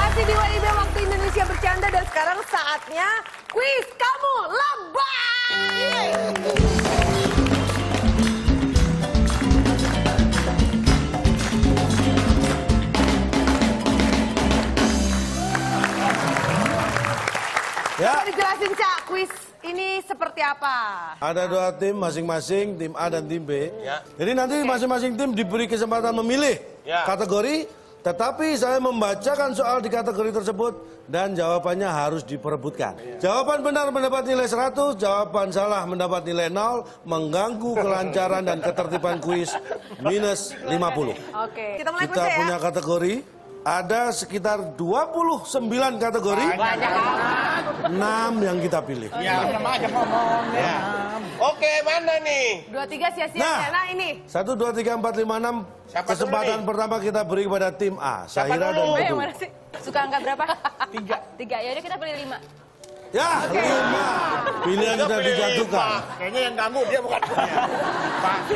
Masih di WIB Waktu Indonesia Bercanda dan sekarang saatnya kuis kamu lebay. Ya. Bisa dijelasin Cak, kuis ini seperti apa? Ada dua tim, masing-masing tim A dan tim B. Ya. Jadi nanti masing-masing tim diberi kesempatan memilih kategori, tetapi saya membacakan soal di kategori tersebut dan jawabannya harus diperebutkan. Ya. Jawaban benar mendapat nilai 100, jawaban salah mendapat nilai 0, mengganggu kelancaran dan ketertiban kuis minus 50. Oke. Kita punya kategori. Ada sekitar 29 kategori, banyak. 6 yang kita pilih. Ya, aja ngomong. Ya. Oke, mana nih? 23 sia-sia. Nah, ini. 1, 2, 3, 4, 5, 6. Siapa kesempatan pertama kita beri kepada tim A. Sahira dan Bedu. Suka angka berapa? 3. Yaudah kita pilih 5. Ya, okay. 5. Pilihan sudah dijatuhkan. Kayaknya yang ganggu dia bukan punya.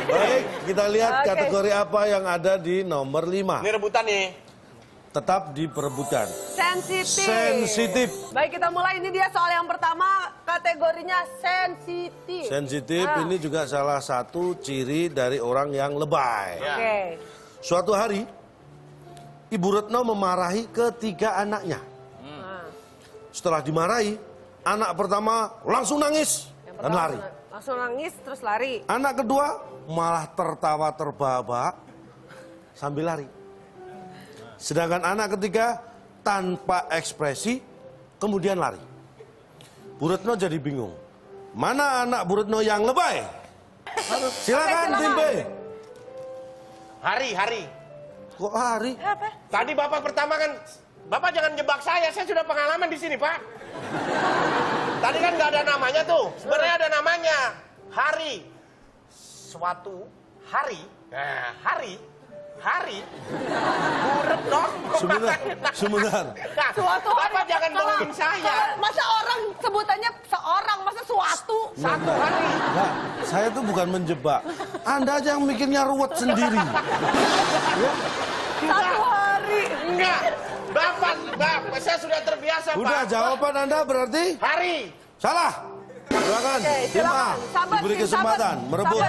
Baik, kita lihat kategori apa yang ada di nomor 5. Ini rebutan nih. Tetap diperebutkan. Sensitif. Baik, kita mulai. Ini dia soal yang pertama, kategorinya sensitif. Sensitif ini juga salah satu ciri dari orang yang lebay. Oke. Suatu hari, Ibu Retno memarahi ketiga anaknya. Setelah dimarahi, anak pertama langsung nangis dan lari. Langsung nangis terus lari. Anak kedua malah tertawa terbahak-bahak sambil lari. Sedangkan anak ketiga tanpa ekspresi kemudian lari. Bu Retno jadi bingung. Mana anak Bu Retno yang lebay? Silakan tim B. Hari. Kok hari? Apa? Tadi Bapak pertama kan, Bapak jangan jebak saya sudah pengalaman di sini, Pak. Tadi kan nggak ada namanya tuh. Sebenarnya ada namanya. Hari. Suatu hari. Nah, hari Bu Retno sebentar. Nah, suatu Bapak jangan bohongin saya. Masa orang sebutannya seorang, masa satu hari. Nah, saya tuh bukan menjebak. Anda aja yang mikirnya ruwet sendiri. Satu hari. Enggak. Bapak, saya sudah terbiasa, Pak. Udah, jawaban Anda berarti hari. Salah. Silakan. Tim A diberi kesempatan merebut.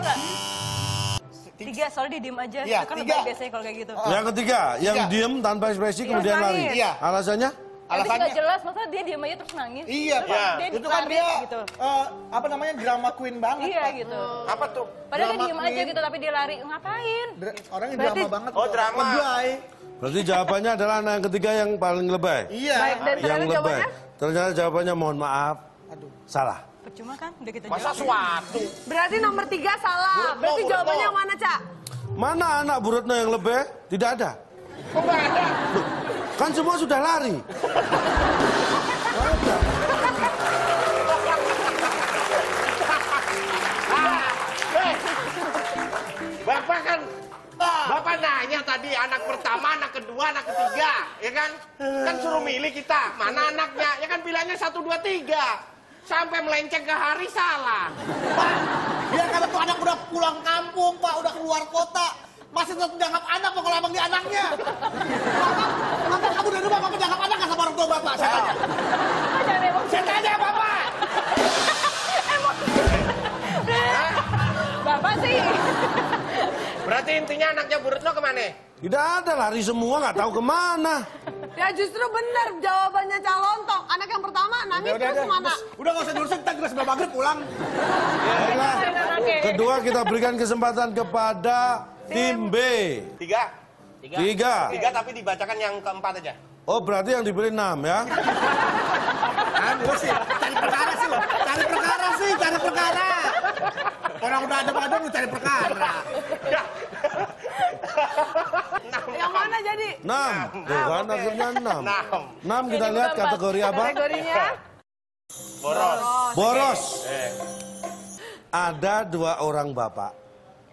3, soalnya diem aja. Ya, kan lebih biasanya kalau kayak gitu. Yang ketiga, yang diem tanpa ekspresi kemudian lari. Iya. Alasannya nggak jelas, masa dia diem aja terus nangis. Iya, terus itu kan dia gitu. Apa namanya, drama queen banget. Iya, Pak. Gitu. Apa tuh? Padahal dia diem aja gitu, tapi dia lari. Ngapain? Orangnya drama banget. Oh, drama. Lebay. Berarti jawabannya adalah anak yang ketiga yang paling lebay. Iya. Baik, dan yang lebay. Ternyata jawabannya mohon maaf. Aduh. Salah. Cuma kan udah kita jawab. Masa suatu. Berarti nomor 3 salah. Berarti jawabannya yang mana, Cak? Mana anak Bu Retno yang lebih? Tidak ada. Kok nggak ada? Loh, kan semua sudah lari. Bapak kan, Bapak nanya tadi anak pertama, anak kedua, anak ketiga, ya kan? Kan suruh milih kita, mana anaknya? Ya kan bilangnya 1, 2, 3. Sampai melenceng ke hari salah. Pak, dia kata tuh anak udah pulang kampung, Pak, udah keluar kota. Masih tetap dianggap anak, Pak, kalau abang dia anaknya. Bapak, kenapa kamu dari rumah, Bapak dianggap anak gak sama orang tua Bapak? Saya tanya. Saya tanya, Bapak. Bapak sih. Berarti intinya anaknya Bu Retno kemana? Tidak ada, lari semua, gak tahu kemana. Ya justru benar jawabannya Cak Lontong. Anak yang pertama nangis terus mana? Udah gak usah diurusin, kita sudah maghrib pulang. Kedua kita berikan kesempatan kepada tim B. 3 tapi dibacakan yang keempat aja. Oh, berarti yang diberi 6 ya? Gue sih, cari perkara. Orang udah ada badan lu cari perkara. Yang mana jadi? 6. Bukan maksudnya 6. 6 kita lihat kategori apa? Kategorinya? Boros. Ada 2 orang bapak.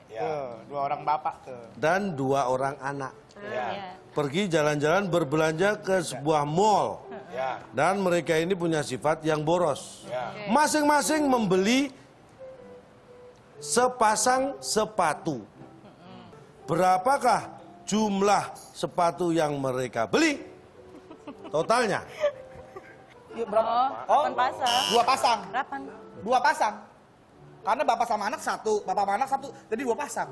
Ya. 2 orang bapak tuh. Dan 2 orang anak. Ya. Pergi jalan-jalan berbelanja ke sebuah mall. Ya. Dan mereka ini punya sifat yang boros. Masing-masing membeli sepasang sepatu. berapakah jumlah sepatu yang mereka beli? Totalnya? Berapa? Oh, 8 pasang. 2 pasang. 8. 2 pasang. Karena bapak sama anak 1, bapak sama anak 1, jadi 2 pasang.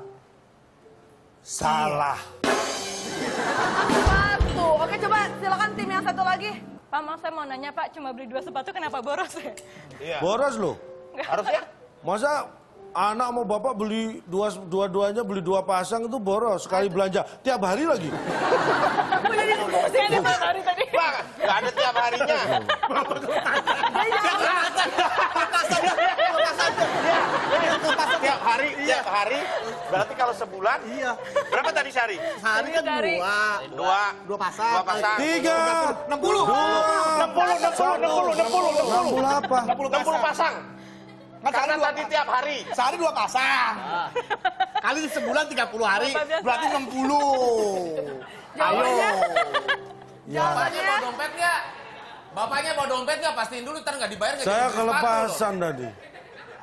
Salah. Sepatu. Oke, coba silakan tim yang satu lagi. Pak, maaf saya mau nanya, Pak, cuma beli 2 sepatu kenapa boros ya? Iya. Boros loh. Harusnya. Masa anak mau bapak beli dua-duanya beli 2 pasang itu boros sekali belanja tiap hari lagi. Pak, nggak ada tiap harinya. Tiap hari. Berarti kalau sebulan, iya. Berapa tadi sehari? Sehari kan 2 pasang. 60 pasang. Karena tadi tiap hari. Sehari 2 pasang. Kali sebulan 30 hari, berarti 60. Ayo. Jawabannya mau dompet nggak? Bapaknya mau dompet nggak? Pastiin dulu, ntar nggak dibayar. Saya kelepasan tadi.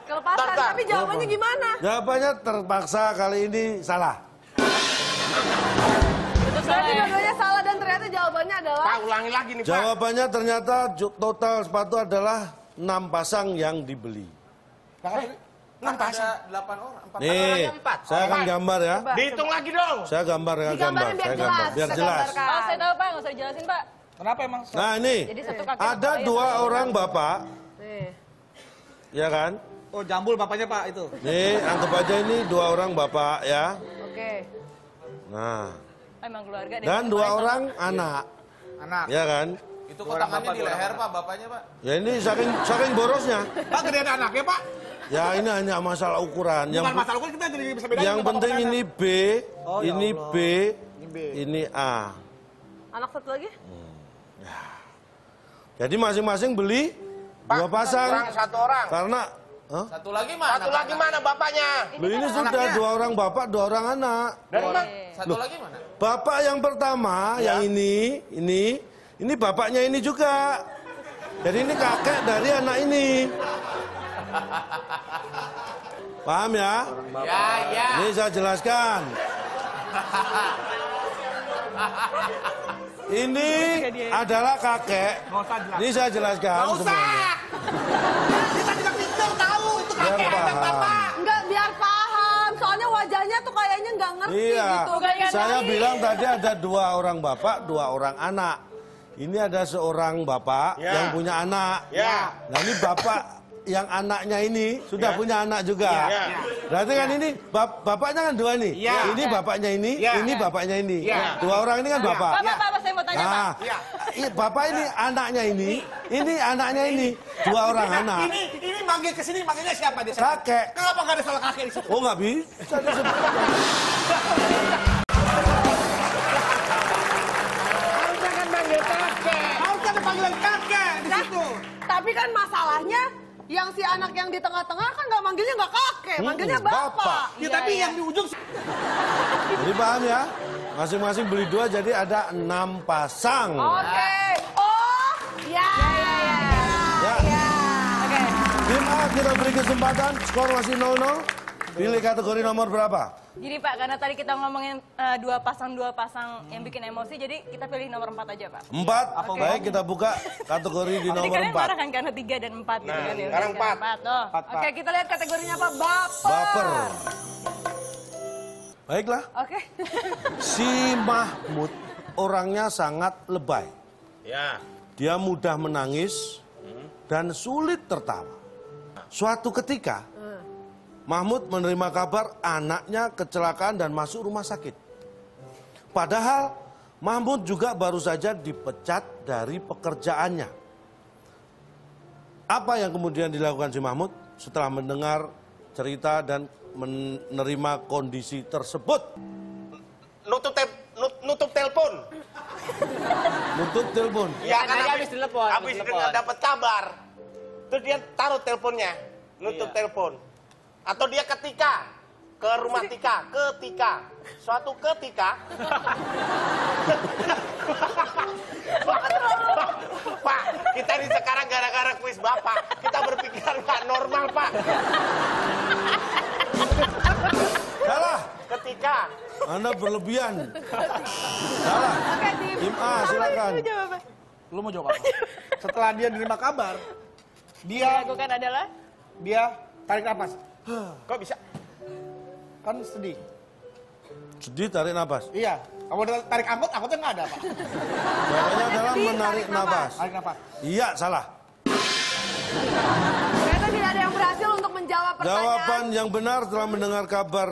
Kelepasan, tapi jawabannya gimana? Jawabannya terpaksa kali ini salah. Berarti dua-duanya salah dan ternyata jawabannya adalah... Pak, ulangi lagi nih, Pak. Jawabannya ternyata total sepatu adalah 6 pasang yang dibeli. 6 pasang? 8 orang, 4 orang. Saya akan gambar ya. Dihitung lagi dong. Saya gambar ya, gambar. Saya gambar, biar jelas. Oh, saya tahu, Pak. Nggak usah dijelasin, Pak. Kenapa emang? Nah, ini. Ada 2 orang bapak. Iya kan? Oh, jambul bapaknya, Pak, itu. Nih, anggap aja ini 2 orang bapak, ya. Oke. Nah. Emang keluarga deh. Dan 2 orang anak. Anak. Ya kan? Itu kotakannya di leher, Pak, bapaknya, Pak. Ya, ini saking borosnya. Pak, gedean anaknya, Pak. Ya, ini hanya masalah ukuran. Bukan masalah ukuran, kita jadi bisa bedain. Yang penting ini B, ini B, ini A. Anak satu lagi? Ya. Jadi masing-masing beli 2 pasang. 1 orang. Karena... Hah? Satu lagi mana bapaknya? Ini sudah anaknya. 2 orang bapak, 2 orang anak. Dan satu lagi mana? Bapak yang pertama, ya. Yang ini bapaknya ini juga. Jadi ini kakek dari anak ini. Paham ya? Ya, ya. Ini saya jelaskan. Ini adalah kakek. Ini saya jelaskan. Nggak usah. Enggak, biar paham. Soalnya wajahnya tuh kayaknya nggak ngerti gitu. Saya bilang tadi ada 2 orang bapak, 2 orang anak. Ini ada seorang bapak yang punya anak. Nah, ini bapak yang anaknya ini sudah punya anak juga. Berarti kan ini bapaknya kan 2 nih. Ini bapaknya ini bapaknya ini. 2 orang ini kan bapak. Bapak, saya mau tanya, Pak. Bapak ini anaknya ini anaknya ini. 2 orang anak. Ini manggil kesini, manggilnya siapa dia? Kakek. Kenapa nggak ada soal kakek di situ? Oh, nggak bisa. Harusnya kan manggil kakek. Harusnya ada panggilan kakek di situ. Tapi kan masalahnya, yang si anak yang di tengah-tengah kan nggak manggilnya nggak kakek, manggilnya bapak. Ya, tapi yang di ujung. Jadi paham ya? Masing-masing beli 2, jadi ada 6 pasang. Oke. Oh, ya. Oke. Tim A kita beri kesempatan, skor masih 0-0. Pilih kategori nomor berapa? Jadi Pak, karena tadi kita ngomongin 2 pasang yang bikin emosi, jadi kita pilih nomor 4 aja, Pak. 4? Baik, kita buka kategori di nomor 4. Tadi marah kan karena 3 dan 4. Nah, sekarang 4. Oke, kita lihat kategorinya apa? Baper. Baiklah. Oke. Si Mahmud orangnya sangat lebay. Ya. Dia mudah menangis dan sulit tertawa. Suatu ketika, Mahmud menerima kabar anaknya kecelakaan dan masuk rumah sakit. Padahal Mahmud juga baru saja dipecat dari pekerjaannya. Apa yang kemudian dilakukan si Mahmud setelah mendengar cerita dan menerima kondisi tersebut? Nutup telepon. Ya, karena habis telepon. Habis dengar dapat kabar. Terus dia taruh teleponnya, nutup telepon. Atau dia ketika ke rumah Tika. Pak, kita ini sekarang gara-gara kuis Bapak, kita berpikir nggak normal, Pak. Salah. Ketika Tropica. Anda berlebihan. Salah. Tim A, silakan. Lu mau jawab apa? Setelah dia nerima kabar, dia lakukan adalah dia tarik nafas. Kok bisa? Kan sedih. Sedih tarik nafas. Iya. Kamu tarik angkot, angkotnya nggak ada, Pak. Jawabannya adalah menarik nafas. Tarik nafas. Iya, salah. Ternyata tidak ada yang berhasil untuk menjawab pertanyaan. Jawaban yang benar setelah mendengar kabar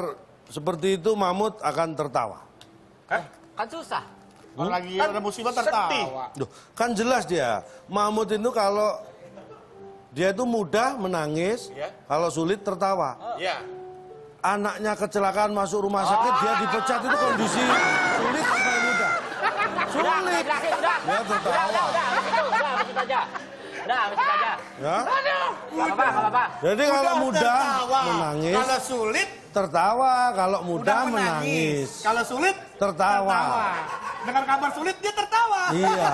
seperti itu, Mahmud akan tertawa. Eh? Kan susah. Kalau lagi ada musibah tertawa. Duh, kan jelas dia. Mahmud itu kalau dia itu mudah menangis, kalau sulit tertawa. Iya. Anaknya kecelakaan masuk rumah sakit, dia dipecat, itu kondisi sulit atau mudah? Sulit. Dia tertawa. Udah, masuk aja. Udah, masuk aja. Ya? Gak apa-apa. Jadi kalau mudah menangis. Kalau sulit. Tertawa. Kalau mudah menangis. Kalau sulit. Tertawa. Dengan kabar sulit, dia tertawa. Iya.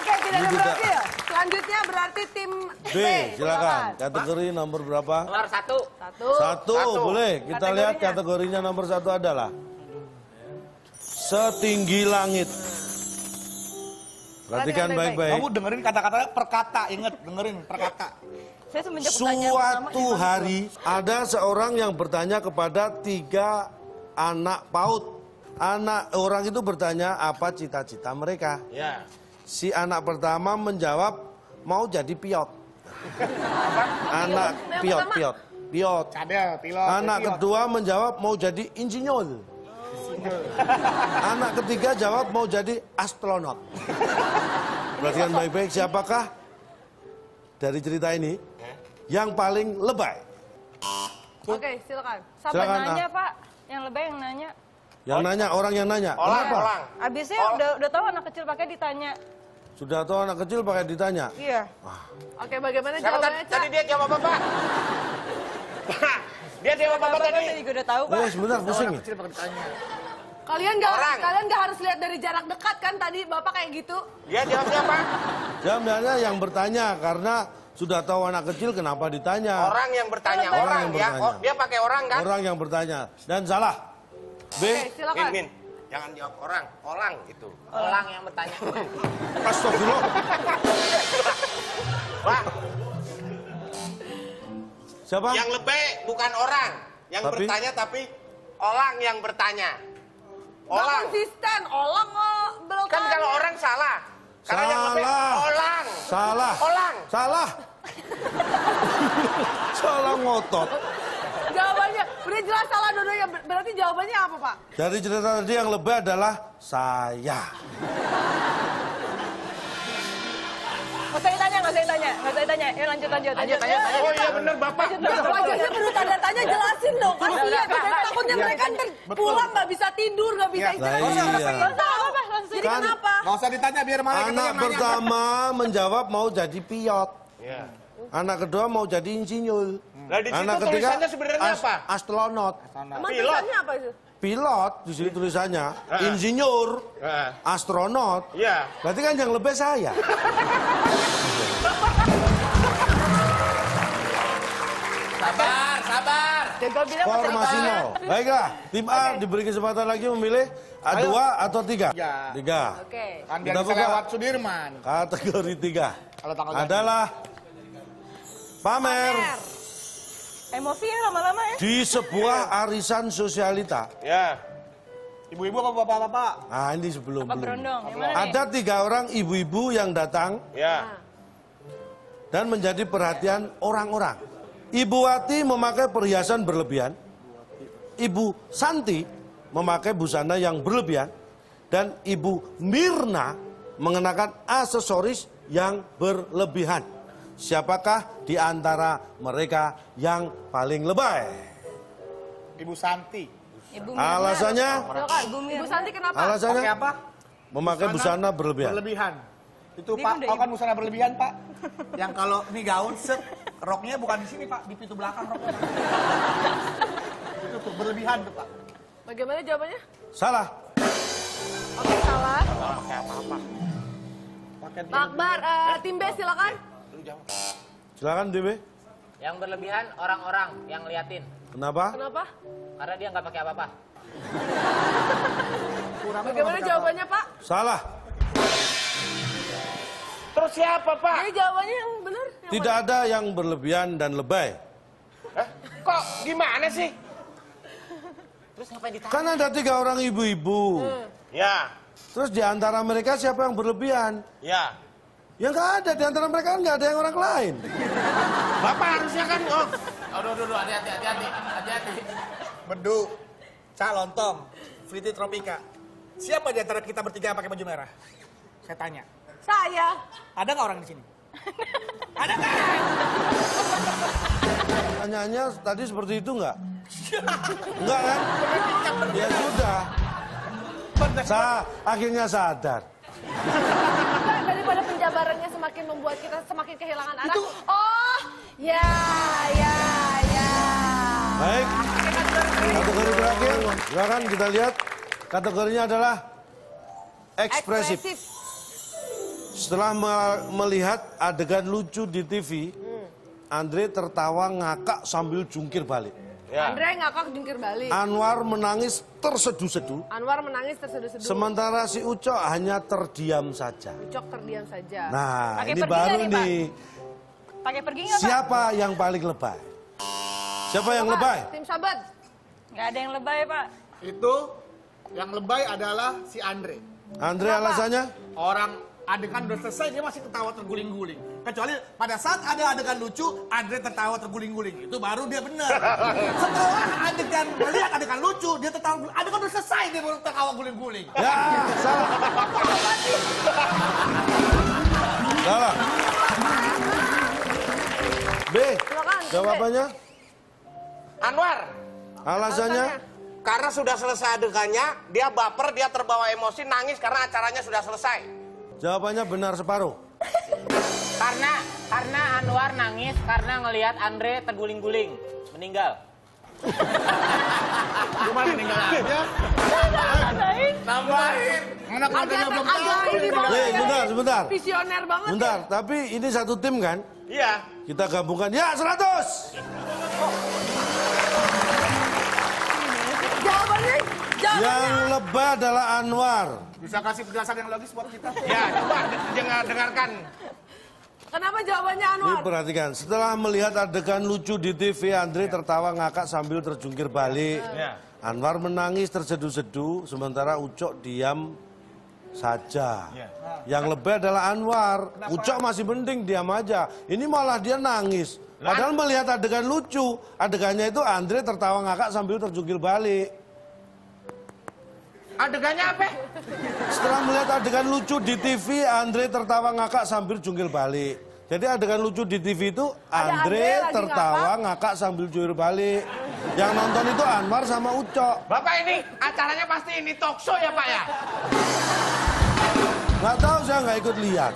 Oke, tidak ada berhasil. Selanjutnya berarti tim B, silakan. Kategori nomor berapa? Nomor 1. 1. 1, boleh. Kita lihat kategorinya nomor 1 adalah setinggi langit. Perhatikan baik-baik. Kamu dengerin kata-katanya per kata, ingat dengerin per kata. Suatu hari ada seorang yang bertanya kepada 3 anak PAUD. Orang itu bertanya apa cita-cita mereka. Ya. Si anak pertama menjawab mau jadi pilot. Anak pilot. Anak kedua menjawab mau jadi insinyur. Anak ketiga jawab mau jadi astronot. Perhatikan baik-baik, siapakah dari cerita ini yang paling lebay? Oke, silakan. Sahabatnya Pak, yang lebay yang nanya. Yang nanya, orang yang nanya. Orang. Abisnya udah tahu anak kecil pakai ditanya. Sudah tahu anak kecil pakai ditanya? Iya. Ah. Oke, bagaimana jawabannya, Cak? Tadi dia jawab apa, Pak? Dia jawab apa tadi? Tadi udah tahu, Pak. Oh, sebentar, pusing ya? Kalian gak harus lihat dari jarak dekat, kan? Tadi Bapak kayak gitu. Dia jawabnya apa? Jawabnya yang bertanya, karena sudah tahu anak kecil kenapa ditanya. Orang yang bertanya. Orang yang bertanya. Dia pakai orang, kan? Orang yang bertanya. Dan salah. B. Oke, silakan. Min. Jangan jawab orang. Orang gitu. Orang yang bertanya. Astagfirullah. Wah. Siapa? Yang lebih bukan orang. Yang tapi? Bertanya tapi orang yang bertanya. Orang. Konsisten. Orang belum. Kan kalau orang salah. Karena yang lebih orang. Salah. Orang. Salah. Salah ngotot. Jawabannya udah jelas salah dua-duanya. Berarti jawabannya apa, Pak? Dari cerita tadi yang lebih adalah saya. Nggak usah ditanya. Ya lanjut. Oh iya bener, Bapak. Wajahnya perlu tanda tanya, jelasin dong. Kasihan, takutnya mereka pulang nggak bisa tidur, nggak bisa istirahat. Jadi kenapa? Nggak usah ditanya, biar malah kita yang nanya. Anak pertama menjawab mau jadi pilot. Anak kedua mau jadi insinyur. Nah, di situ tulisannya sebenarnya apa? Astronot. Tulisannya apa itu? Pilot di situ tulisannya, insinyur, astronot. Iya. Berarti kan yang lebih saya. Sabar. Formasi 0. Baiklah, tim A diberi kesempatan lagi memilih A2 atau 3. 3. Oke. Kita buka kategori 3. Adalah pamer. Emosi ya lama-lama ya. Di sebuah arisan sosialita. Ya. Ibu-ibu apa bapak-bapak? Nah ini sebelum. Apa berondong? Ada 3 orang ibu-ibu yang datang. Ya. Dan menjadi perhatian orang-orang. Ibu Wati memakai perhiasan berlebihan. Ibu Santi memakai busana yang berlebihan. Dan Ibu Mirna mengenakan aksesoris yang berlebihan. Siapakah di antara mereka yang paling lebay? Ibu Santi. Alasannya? Ibu Santi kenapa? Alasannya apa? Memakai busana berlebihan. Itu Pak, kau kan busana berlebihan, Pak. Yang kalau ini gaun, roknya bukan di sini, Pak, di pintu belakang roknya. Itu berlebihan, Pak. Bagaimana jawabannya? Salah. Oke, salah. Pakai apa-apa. Pak Akbar, tim B silakan. Silakan DB. Yang berlebihan orang-orang yang liatin. Kenapa? Kenapa? Karena dia nggak pakai apa-apa. Bagaimana jawabannya, Pak? Salah. Terus siapa, Pak? Jadi jawabannya yang benar. Tidak ada yang berlebihan dan lebay. Hah? Kok gimana sih? Terus ngapain ditanya? Kan ada 3 orang ibu-ibu. Ya. Terus di antara mereka siapa yang berlebihan? Ya. Ya nggak ada, di antara mereka nggak ada yang orang lain. Bapak harusnya kan, oh. Aduh, hati-hati. Bedu, Cak Lontong, Fitri Tropica. Siapa di antara kita bertiga yang pakai baju merah? Saya tanya. Saya. Ada nggak orang di sini? Ada nggak? Tanyanya tadi seperti itu nggak? Enggak kan? Ya sudah. Akhirnya sadar. Daripada penjabarannya semakin membuat kita semakin kehilangan arah. Oh, ya. Baik. Kategori terakhir, silakan kita lihat. Kategorinya adalah ekspresif. Setelah melihat adegan lucu di TV, Andre tertawa ngakak sambil jungkir balik. Ya. Andre ngakak jungkir balik. Anwar menangis terseduh-seduh. Sementara si Ucok hanya terdiam saja. Nah, ini baru nih. Pakai pergi nggak, Pak? Siapa yang paling lebay? Siapa yang lebay? Tim Sahabat. Nggak ada yang lebay, Pak. Itu yang lebay adalah si Andre. Andre alasannya? Orang adegan udah selesai, dia masih ketawa terguling-guling. Kecuali pada saat ada adegan lucu, Andre tertawa terguling-guling. Itu baru dia benar. Setelah adegan melihat adegan lucu, dia tertawa. Adegan udah selesai, dia baru tertawa guling-guling. Ya, salah. Salah. B, jawabannya? Anwar. Alasannya? Karena sudah selesai adegannya, dia baper, dia terbawa emosi, nangis karena acaranya sudah selesai. Jawabannya benar separuh. Karena Anwar nangis karena ngelihat Andre terguling-guling meninggal. Cuma meninggal aja. Tambahin. Sebentar. Visioner banget. Bentar, ya? Tapi ini satu tim kan? Iya. Kita gabungkan. Ya, 100. Jawabannya. Yang lebah adalah Anwar. Bisa kasih penjelasan yang logis buat kita? Ya, coba dengarkan. Kenapa jawabannya Anwar? Ini perhatikan, setelah melihat adegan lucu di TV, Andre tertawa ngakak sambil terjungkir balik. Anwar menangis terseduh-seduh, sementara Ucok diam saja. Yang lebih adalah Anwar. Kenapa? Ucok masih mending diam aja. Ini malah dia nangis. Padahal melihat adegan lucu, adegannya itu Andre tertawa ngakak sambil terjungkir balik. Adegannya apa? Setelah melihat adegan lucu di TV, Andre tertawa ngakak sambil jungkir balik. Jadi adegan lucu di TV itu Andre tertawa ngakak sambil jungkir balik. Yang nonton itu Anwar sama Ucok. Bapak, ini acaranya pasti ini talk show ya, Pak ya? Nggak tahu, saya nggak ikut lihat.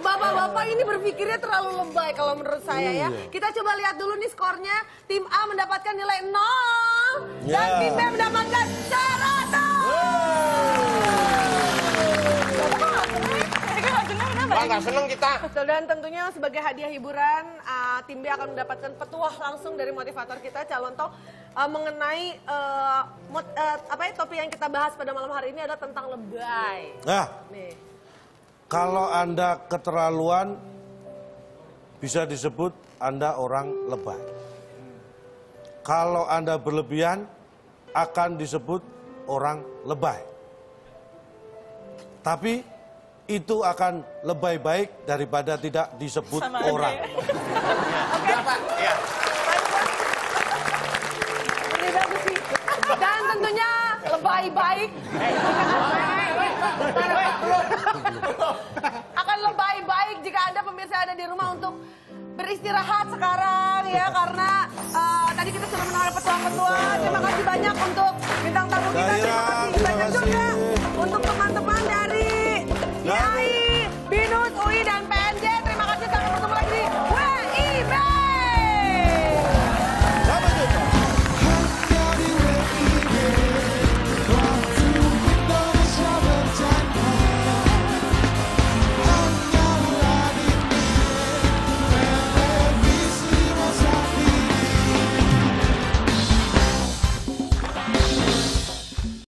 Bapak-bapak ini berpikirnya terlalu lebay kalau menurut saya ya. Kita coba lihat dulu nih skornya. Tim A mendapatkan nilai 0 dan tim B mendapatkan 100. Nggak seneng kita. Dan tentunya sebagai hadiah hiburan, tim B akan mendapatkan petuah langsung dari motivator kita, Cak Lontong, mengenai topik yang kita bahas pada malam hari ini adalah tentang lebay. Nah, kalau Anda keterlaluan, bisa disebut Anda orang lebay. Kalau Anda berlebihan, akan disebut orang lebay. Tapi itu akan lebih baik daripada tidak disebut orang. Dan tentunya lebih baik akan lebih baik jika Anda pemirsa ada di rumah untuk beristirahat sekarang ya, karena tadi kita sudah menawarkan petuah-petuah. Terima kasih banyak untuk bintang tamu kita.